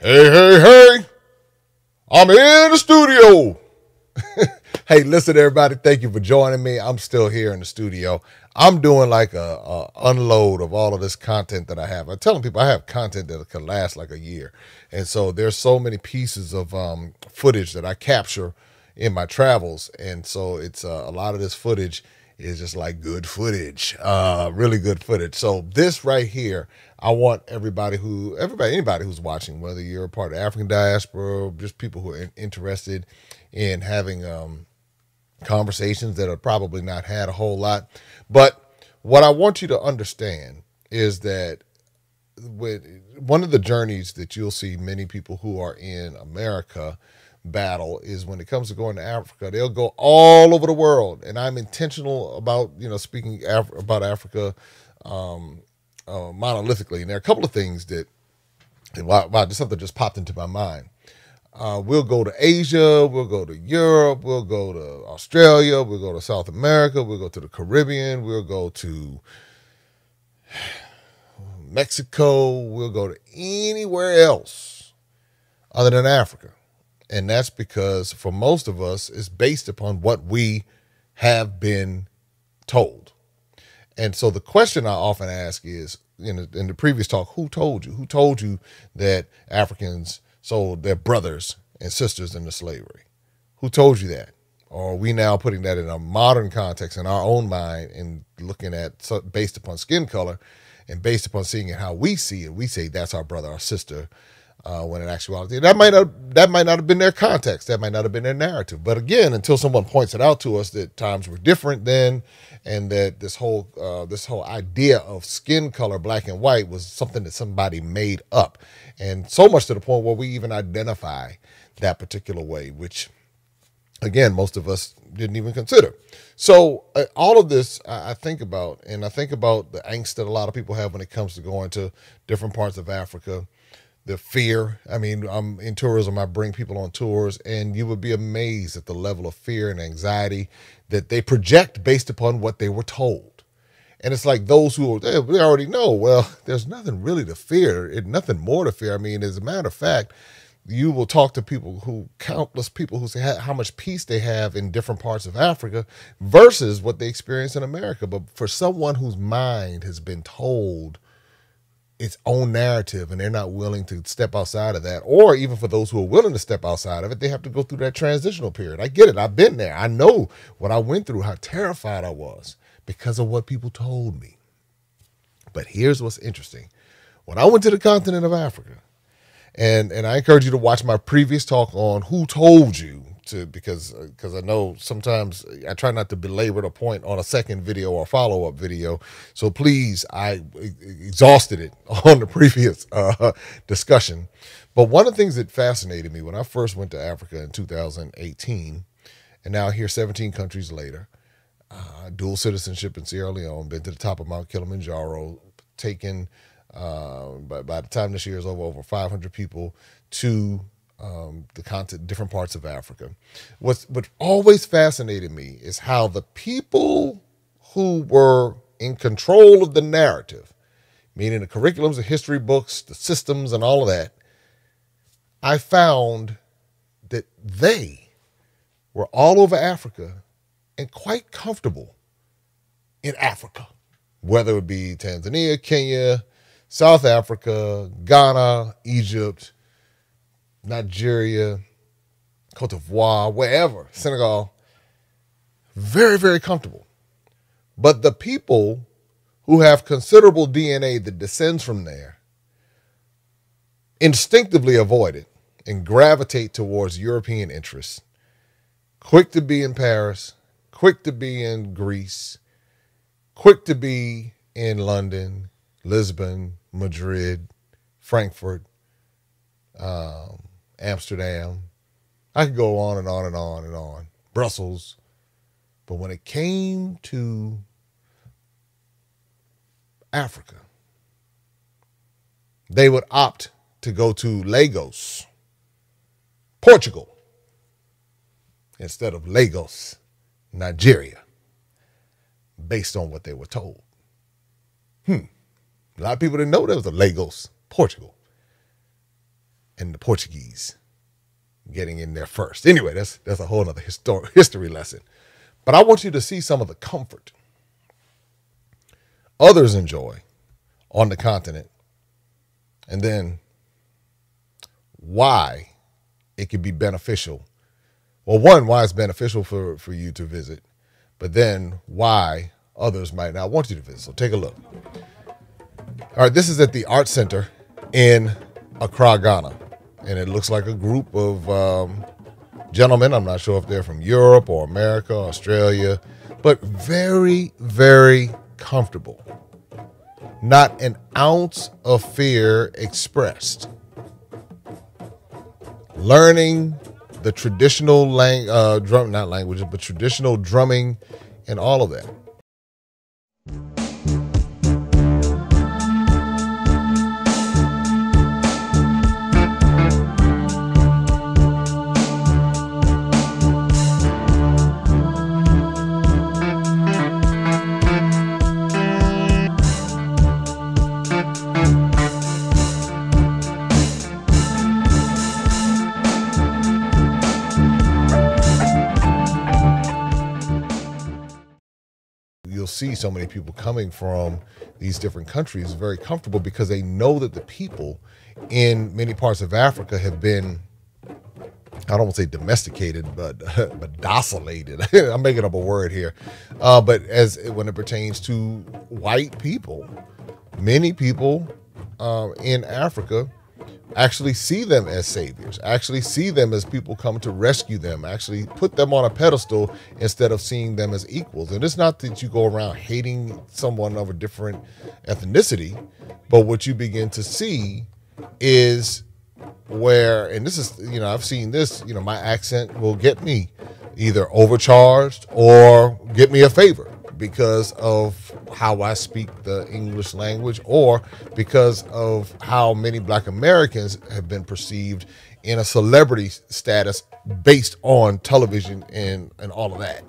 Hey, hey, hey, I'm in the studio. Hey, listen, everybody, thank you for joining me. I'm still here in the studio. I'm doing like a unload of all of this content that I have. I'm telling people I have content that can last like a year. And so there's so many pieces of footage that I capture in my travels. And so it's a lot of this footage is just like good footage, really good footage. So this right here, I want anybody who's watching, whether you're a part of the African diaspora, just people who are interested in having conversations that are probably not had a whole lot. But what I want you to understand is that one of the journeys that you'll see many people who are in America battle is when it comes to going to Africa, they'll go all over the world. And I'm intentional about, you know, speaking about Africa monolithically. And there are a couple of things that, something just popped into my mind. We'll go to Asia, we'll go to Europe, we'll go to Australia, we'll go to South America, we'll go to the Caribbean, we'll go to Mexico, we'll go to anywhere else other than Africa. And that's because for most of us, it's based upon what we have been told. And so the question I often ask is, in the previous talk, who told you? Who told you that Africans sold their brothers and sisters into slavery? Who told you that? Or are we now putting that in a modern context in our own mind and looking at, so based upon skin color and based upon seeing it how we see it, we say that's our brother, our sister, when in actuality, that might not have been their context, that might not have been their narrative. But again, until someone points it out to us that times were different then, and that this whole idea of skin color, black and white, was something that somebody made up, and so much to the point where we even identify that particular way, which again most of us didn't even consider. So all of this I think about, and I think about the angst that a lot of people have when it comes to going to different parts of Africa. The fear. I mean, I'm in tourism, I bring people on tours, and you would be amazed at the level of fear and anxiety that they project based upon what they were told. And it's like those who are, they already know, well, there's nothing really to fear, nothing more to fear. I mean, as a matter of fact, you will talk to people who, countless people who say how much peace they have in different parts of Africa versus what they experience in America. But for someone whose mind has been told its own narrative, and they're not willing to step outside of that, or even for those who are willing to step outside of it, they have to go through that transitional period. I get it. I've been there. I know what I went through, how terrified I was because of what people told me. But here's what's interesting. When I went to the continent of Africa, and I encourage you to watch my previous talk on who told you to, because I know sometimes I try not to belabor the point on a second video or follow-up video. So please, I exhausted it on the previous discussion. But one of the things that fascinated me when I first went to Africa in 2018, and now here 17 countries later, dual citizenship in Sierra Leone, been to the top of Mount Kilimanjaro, taken, by the time this year is over 500 people to the continent, different parts of Africa. What always fascinated me is how the people who were in control of the narrative, meaning the curriculums, the history books, the systems, and all of that, I found that they were all over Africa and quite comfortable in Africa, whether it be Tanzania, Kenya, South Africa, Ghana, Egypt, Nigeria, Cote d'Ivoire, wherever, Senegal, very, very comfortable. But the people who have considerable DNA that descends from there instinctively avoid it and gravitate towards European interests, quick to be in Paris, quick to be in Greece, quick to be in London, Lisbon, Madrid, Frankfurt, Amsterdam. I could go on and on and on and on. Brussels. But when it came to Africa, they would opt to go to Lagos, Portugal, instead of Lagos, Nigeria, based on what they were told. A lot of people didn't know there was a Lagos, Portugal. and the Portuguese getting in there first. Anyway, that's a whole other history lesson. But I want you to see some of the comfort others enjoy on the continent, and then why it could be beneficial. Well, one, why it's beneficial for you to visit, but then why others might not want you to visit. So take a look. All right, this is at the Art Center in Accra, Ghana. And it looks like a group of gentlemen. I'm not sure if they're from Europe or America, Australia, but very, very comfortable. Not an ounce of fear expressed. Learning the traditional traditional drumming and all of that. See so many people coming from these different countries very comfortable because they know that the people in many parts of Africa have been, I don't want to say domesticated, but docilated. I'm making up a word here. But when it pertains to white people, many people in Africa actually see them as saviors, actually see them as people come to rescue them, actually put them on a pedestal instead of seeing them as equals. And it's not that you go around hating someone of a different ethnicity, but what you begin to see is where, and this is, you know, I've seen this, you know, my accent will get me either overcharged or get me a favor because of how I speak the English language or because of how many Black Americans have been perceived in a celebrity status based on television and all of that.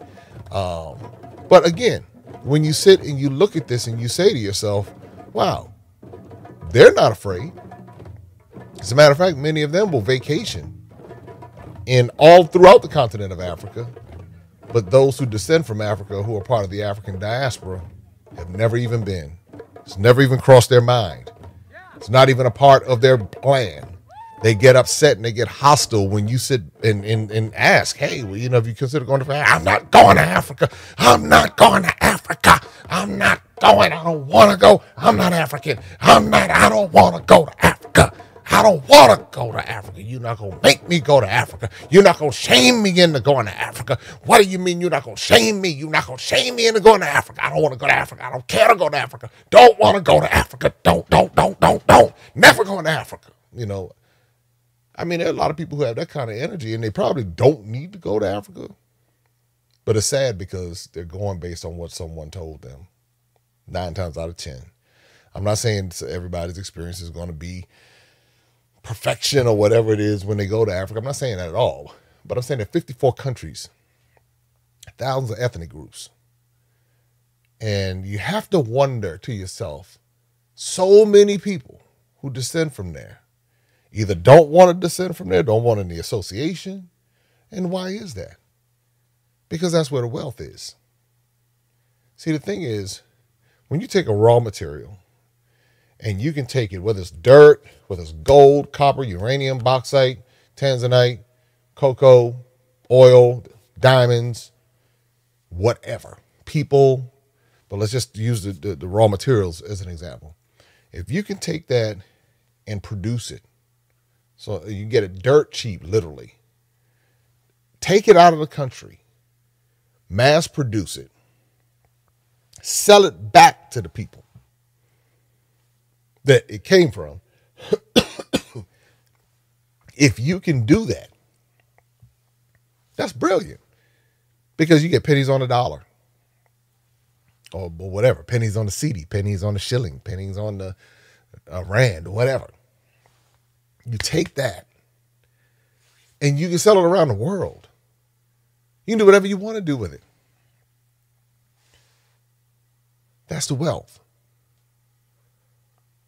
But again, when you sit and you look at this and you say to yourself, wow, they're not afraid. As a matter of fact, many of them will vacation in all throughout the continent of Africa. But those who descend from Africa, who are part of the African diaspora, have never even been. It's never even crossed their mind. It's not even a part of their plan. They get upset and they get hostile when you sit and ask, hey, well, you know, if you consider going to Africa, I'm not going to Africa. I'm not going to Africa. I'm not going. I don't want to go. I'm not African. I'm not. I don't want to go to Africa. I don't want to go to Africa. You're not going to make me go to Africa. You're not going to shame me into going to Africa. What do you mean you're not going to shame me? You're not going to shame me into going to Africa. I don't want to go to Africa. I don't care to go to Africa. Don't want to go to Africa. Don't. Never going to Africa. You know, I mean, there are a lot of people who have that kind of energy, and they probably don't need to go to Africa. But it's sad because they're going based on what someone told them 9 times out of 10. I'm not saying everybody's experience is going to be perfection or whatever it is when they go to Africa. I'm not saying that at all, but I'm saying that 54 countries, thousands of ethnic groups. And you have to wonder to yourself, so many people who descend from there either don't want to descend from there, don't want any association. And why is that? Because that's where the wealth is. See, the thing is, when you take a raw material, and you can take it, whether it's dirt, whether it's gold, copper, uranium, bauxite, tanzanite, cocoa, oil, diamonds, whatever, people. But let's just use the raw materials as an example. If you can take that and produce it, so you get it dirt cheap, literally. Take it out of the country, mass produce it, sell it back to the people that it came from. If you can do that, that's brilliant, because you get pennies on the dollar or whatever, pennies on the cedi, pennies on the shilling, pennies on the rand, whatever. You take that and you can sell it around the world. You can do whatever you want to do with it. That's the wealth.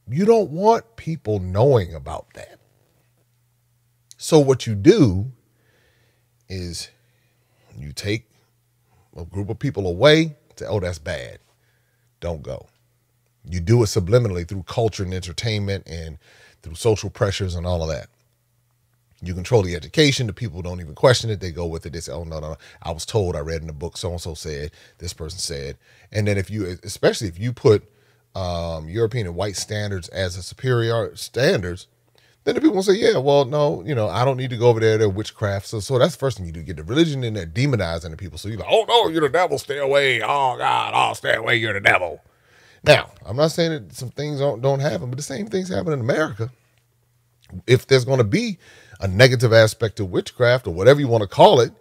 You don't want people knowing about that. So what you do is you take a group of people away, say, oh, that's bad. Don't go. You do it subliminally through culture and entertainment and through social pressures and all of that. You control the education. The people don't even question it. They go with it. They say, oh, no, no, I was told, I read in the book, so-and-so said, this person said. And then if you, especially if you put European and white standards as a superior standards, then the people will say, yeah, well, no, you know, I don't need to go over there. They're witchcraft. So that's the first thing you do. Get the religion in there, demonizing the people. So you're like, oh, no, you're the devil. Stay away. Oh, God, oh, stay away. You're the devil. Now, I'm not saying that some things don't happen, but the same things happen in America. If there's going to be a negative aspect to witchcraft or whatever you want to call it,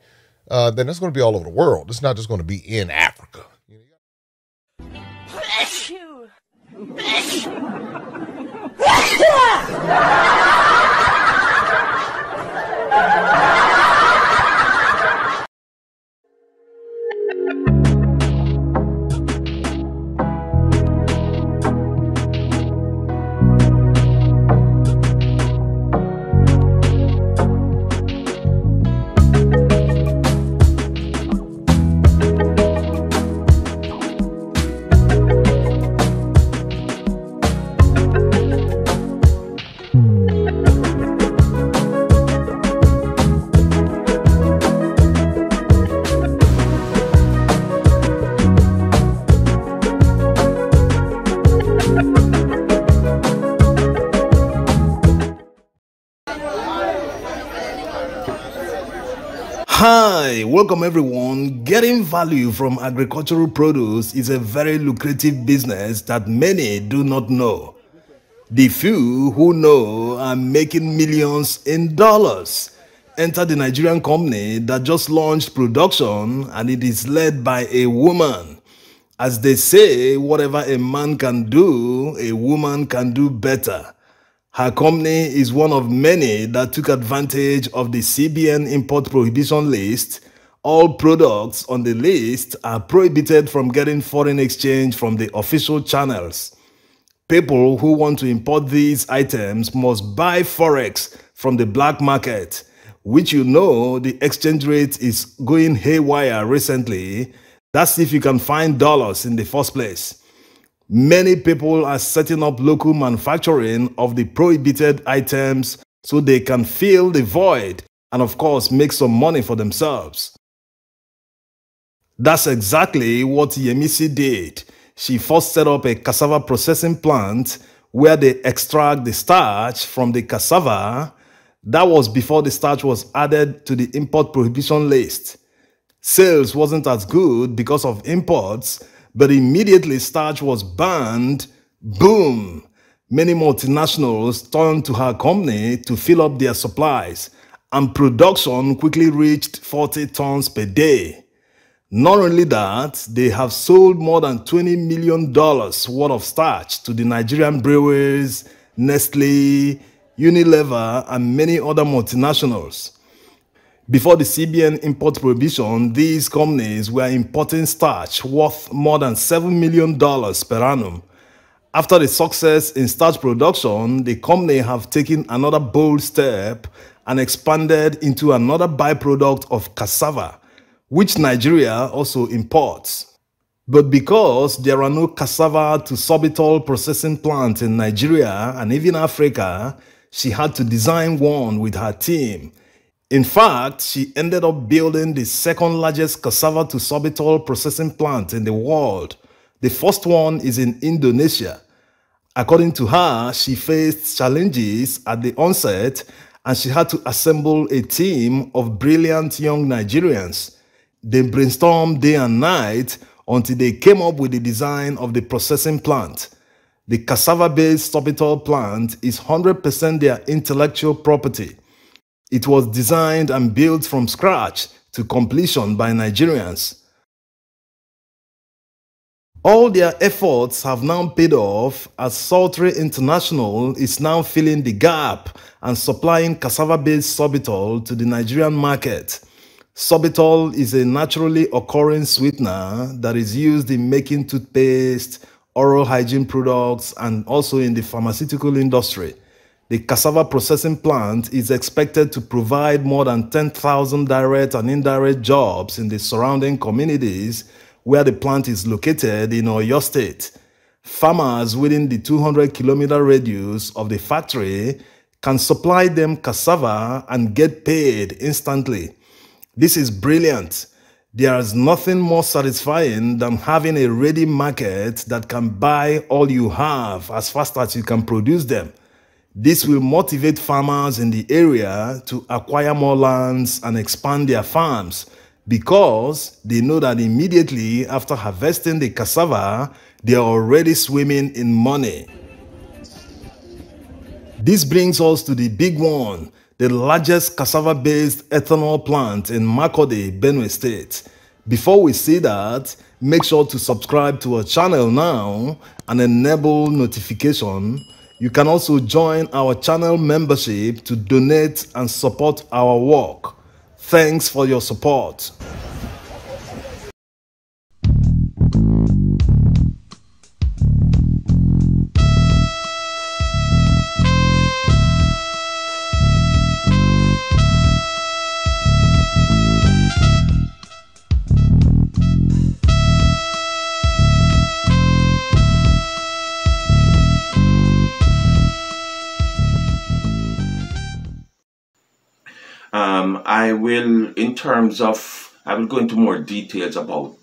then that's going to be all over the world. It's not just going to be in Africa. Bless you. Bless you. Bless you. Hi, welcome everyone. Getting value from agricultural produce is a very lucrative business that many do not know. The few who know are making millions in dollars. Enter the Nigerian company that just launched production, and it is led by a woman. As they say, whatever a man can do, a woman can do better. Her company is one of many that took advantage of the CBN import prohibition list. All products on the list are prohibited from getting foreign exchange from the official channels. People who want to import these items must buy forex from the black market, which, you know, the exchange rate is going haywire recently. That's if you can find dollars in the first place. Many people are setting up local manufacturing of the prohibited items so they can fill the void and, of course, make some money for themselves. That's exactly what Yemisi did. She first set up a cassava processing plant where they extract the starch from the cassava. That was before the starch was added to the import prohibition list. Sales wasn't as good because of imports, but immediately starch was banned. Boom! Many multinationals turned to her company to fill up their supplies, and production quickly reached 40 tons per day. Not only that, they have sold more than $20 million worth of starch to the Nigerian breweries, Nestle, Unilever, and many other multinationals. Before the CBN import prohibition, these companies were importing starch worth more than $7 million per annum. After the success in starch production, the company have taken another bold step and expanded into another byproduct of cassava, which Nigeria also imports. But because there are no cassava to sorbitol processing plants in Nigeria and even Africa, she had to design one with her team. In fact, she ended up building the second largest cassava to sorbitol processing plant in the world. The first one is in Indonesia. According to her, she faced challenges at the onset and she had to assemble a team of brilliant young Nigerians. They brainstormed day and night until they came up with the design of the processing plant. The cassava-based sorbitol plant is 100% their intellectual property. It was designed and built from scratch to completion by Nigerians. All their efforts have now paid off as Saltry International is now filling the gap and supplying cassava-based sorbitol to the Nigerian market. Sorbitol is a naturally occurring sweetener that is used in making toothpaste, oral hygiene products, and also in the pharmaceutical industry. The cassava processing plant is expected to provide more than 10,000 direct and indirect jobs in the surrounding communities where the plant is located in Oyo State. Farmers within the 200-kilometer radius of the factory can supply them cassava and get paid instantly. This is brilliant. There is nothing more satisfying than having a ready market that can buy all you have as fast as you can produce them. This will motivate farmers in the area to acquire more lands and expand their farms because they know that immediately after harvesting the cassava, they are already swimming in money. This brings us to the big one, the largest cassava-based ethanol plant in Makurdi, Benue State. Before we see that, make sure to subscribe to our channel now and enable notification. You can also join our channel membership to donate and support our work. Thanks for your support. I will go into more details about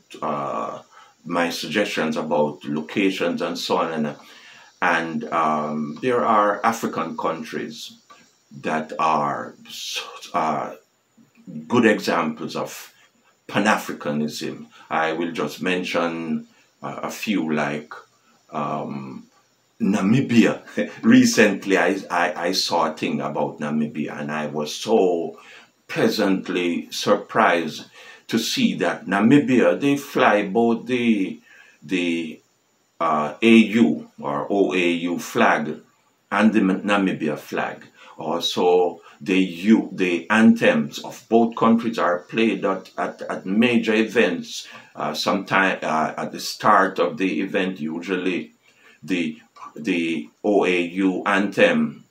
my suggestions about locations and so on, and there are African countries that are good examples of Pan-Africanism. I will just mention a few, like Namibia. Recently I saw a thing about Namibia and I was so pleasantly surprised to see that Namibia, they fly both the AU or OAU flag and the Namibia flag. Also, the anthems of both countries are played at major events. Sometime at the start of the event, usually the OAU anthem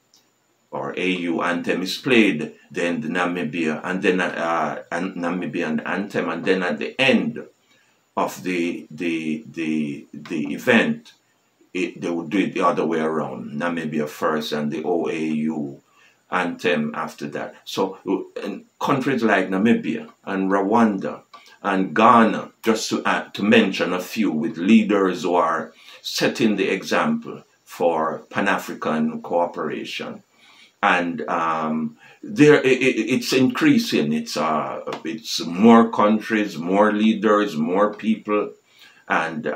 or AU anthem is played, then the Namibia and then Namibian anthem, and then at the end of the event, they would do it the other way around. Namibia first and the OAU anthem after that. So countries like Namibia and Rwanda and Ghana, just to mention a few, with leaders who are setting the example for Pan-African cooperation. And it's increasing. It's more countries, more leaders, more people, and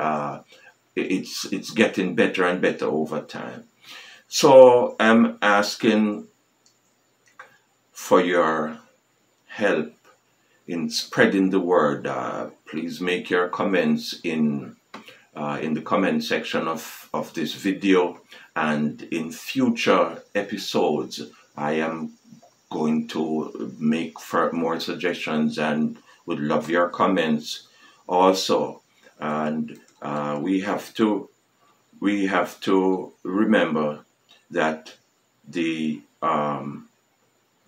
it's getting better and better over time. So I'm asking for your help in spreading the word. Please make your comments in the comment section of this video, and in future episodes I am going to make more suggestions and would love your comments also. And we have to remember that the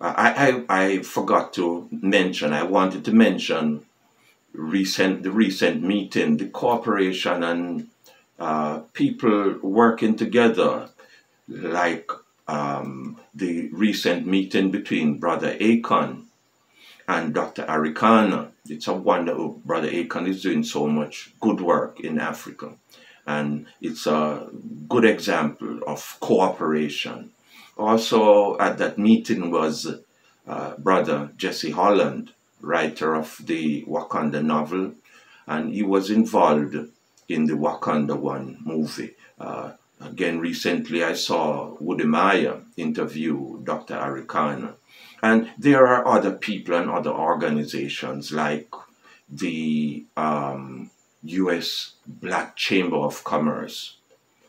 I forgot to mention, I wanted to mention the recent meeting, the cooperation and people working together, like the recent meeting between Brother Akon and Dr. Arikana. It's a wonder Brother Akon is doing so much good work in Africa, and it's a good example of cooperation. Also at that meeting was Brother Jesse Holland, writer of the Wakanda novel, and he was involved in the Wakanda One movie. Again, recently I saw Wode Maya interview Dr. Arikana, and there are other people and other organizations like the U.S. Black Chamber of Commerce,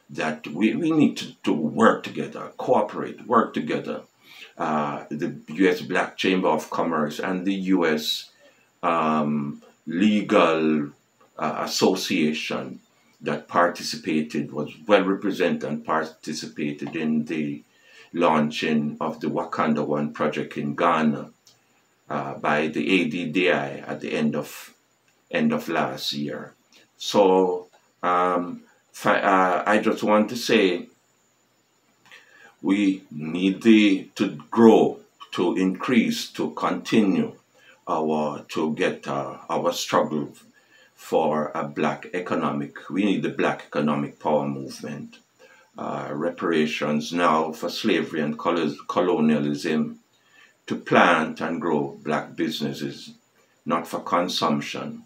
that we need to work together, cooperate, work together. The U.S. Black Chamber of Commerce and the U.S. Legal Association that participated, was well represented and participated in the launching of the Wakanda One project in Ghana by the ADDI at the end of last year. So I just want to say we need to grow, to increase, to continue to get our struggle for a black economic. We need the black economic power movement. Reparations now for slavery and colonialism, to plant and grow black businesses, not for consumption.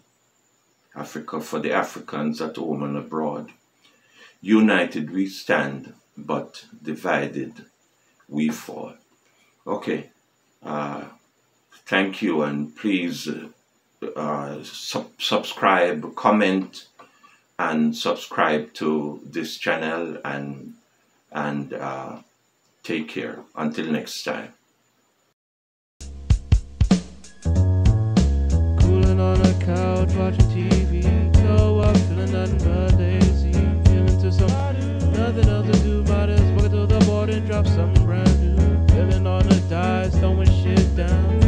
Africa, for the Africans at home and abroad. United we stand, but divided we fall. Okay. Thank you, and please subscribe, comment, and subscribe to this channel, and take care. Until next time. Cooling on a couch, watching TV. No, I'm feeling nothing but lazy. Feeling to some, nothing else to do but us. Walking to the board and drop something brand new. Feeling on the dice, throwing shit down.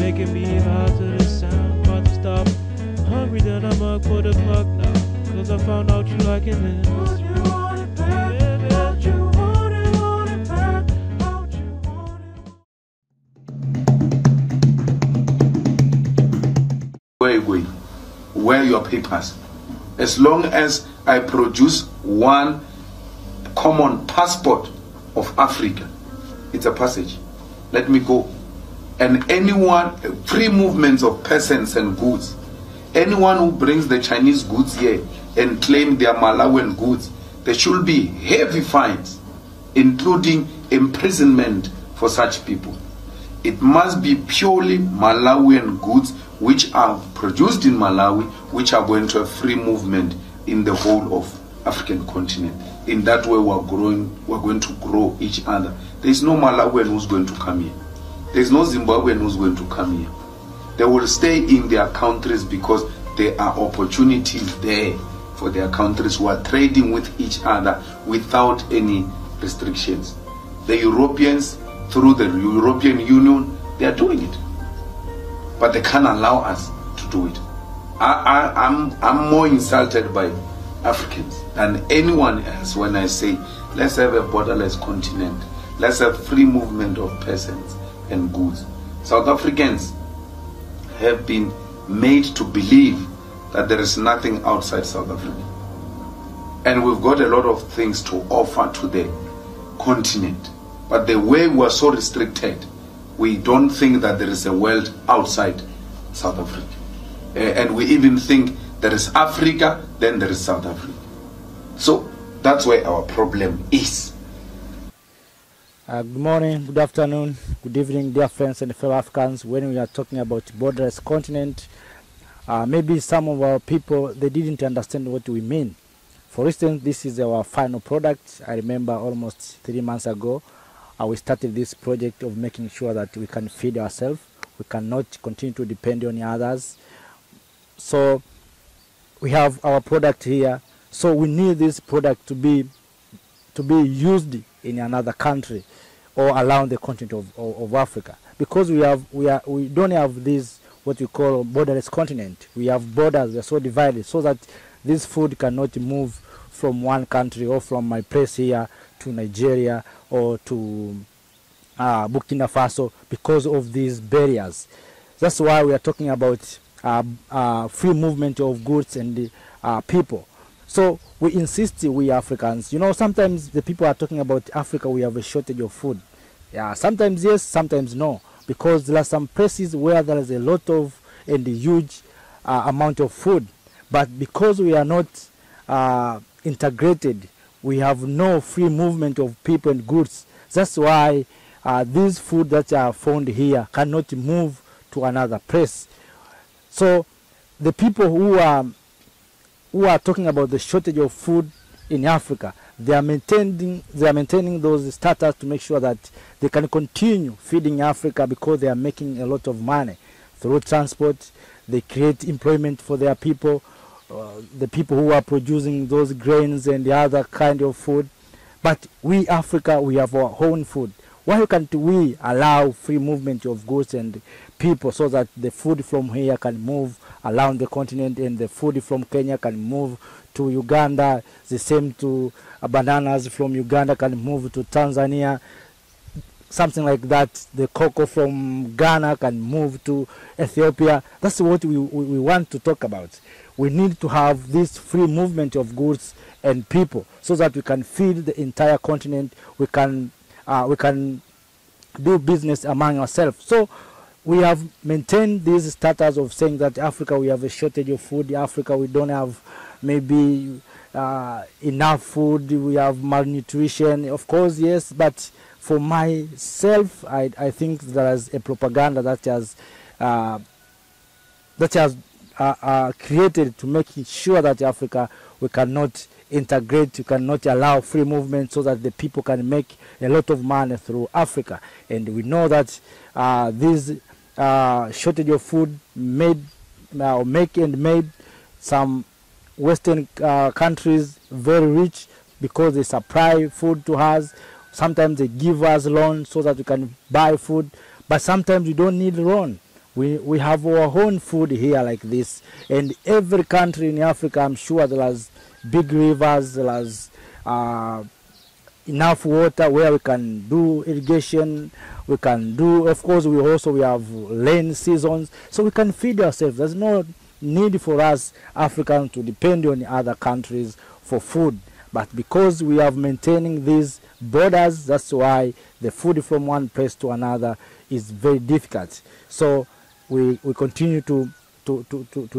Making me out to the sound, about to stop. Hungry that I'm up for the clock now, cause I found out you liking this. Would you want it back? Would you want it back? Would you want it? Where your papers? As long as I produce one common passport of Africa, it's a passage. Let me go. And anyone, free movements of persons and goods, anyone who brings the Chinese goods here and claim their Malawian goods, there should be heavy fines, including imprisonment for such people. It must be purely Malawian goods which are produced in Malawi, which are going to have free movement in the whole of African continent. In that way we're going to grow each other. There is no Malawian who's going to come here. There's no Zimbabwean who's going to come here. They will stay in their countries because there are opportunities there for their countries who are trading with each other without any restrictions. The Europeans, through the European Union, they are doing it. But they can't allow us to do it. I'm more insulted by Africans than anyone else when I say, let's have a borderless continent. Let's have free movement of persons and goods. South Africans have been made to believe that there is nothing outside South Africa, and we've got a lot of things to offer to the continent, but the way we are so restricted, we don't think that there is a world outside South Africa, and we even think there is Africa, then there is South Africa. So that's where our problem is. Good morning, good afternoon, good evening, dear friends and fellow Africans. When we are talking about borderless continent, maybe some of our people, they didn't understand what we mean. For instance, this is our final product. I remember almost 3 months ago, we started this project of making sure that we can feed ourselves. We cannot continue to depend on others. So we have our product here. So we need this product to be used in another country or around the continent of Africa, because we don't have this what we call borderless continent. We have borders, they're so divided, so that this food cannot move from one country or from my place here to Nigeria or to Burkina Faso because of these barriers. That's why we are talking about free movement of goods and people. So we insist, we Africans, you know, sometimes the people are talking about Africa, we have a shortage of food. Yeah, sometimes yes, sometimes no, because there are some places where there is a lot of and a huge amount of food. But because we are not integrated, we have no free movement of people and goods. That's why these food that are found here cannot move to another place. So the people who are talking about the shortage of food in Africa, they are maintaining those status to make sure that they can continue feeding Africa, because they are making a lot of money through transport. They create employment for their people, the people who are producing those grains and the other kind of food. But we, Africa, we have our own food. Why can't we allow free movement of goods and people so that the food from here can move around the continent, and the food from Kenya can move to Uganda, the same to bananas from Uganda can move to Tanzania, something like that. The cocoa from Ghana can move to Ethiopia. That's what we want to talk about. We need to have this free movement of goods and people so that we can feed the entire continent. We can do business among ourselves. So we have maintained these status of saying that Africa, we have a shortage of food. Africa, we don't have maybe enough food. We have malnutrition, of course, yes. But for myself, I think there is a propaganda that has created to make sure that Africa, we cannot integrate, you cannot allow free movement so that the people can make a lot of money through Africa. And we know that this shortage of food made some Western countries very rich because they supply food to us. Sometimes they give us loans so that we can buy food, but sometimes we don't need loan. We have our own food here like this. And every country in Africa, I'm sure there is big rivers, there is enough water where we can do irrigation, we can do, of course, we have rain seasons, so we can feed ourselves. There's no need for us Africans to depend on other countries for food. But because we are maintaining these borders, that's why the food from one place to another is very difficult. So we continue to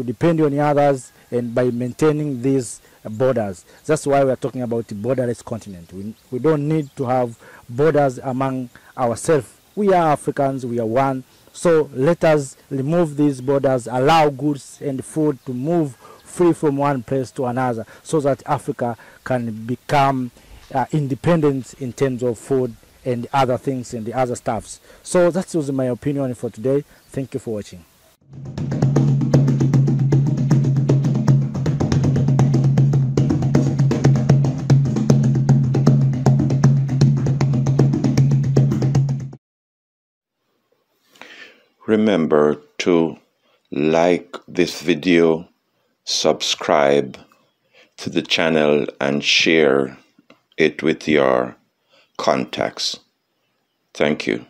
depend on others, and by maintaining these borders. That's why we're talking about the borderless continent. We don't need to have borders among ourselves. We are Africans, we are one. So let us remove these borders, allow goods and food to move free from one place to another, so that Africa can become independent in terms of food and other things and the other stuffs. So that was my opinion for today. Thank you for watching. Remember to like this video, subscribe to the channel, and share it with your contacts. Thank you.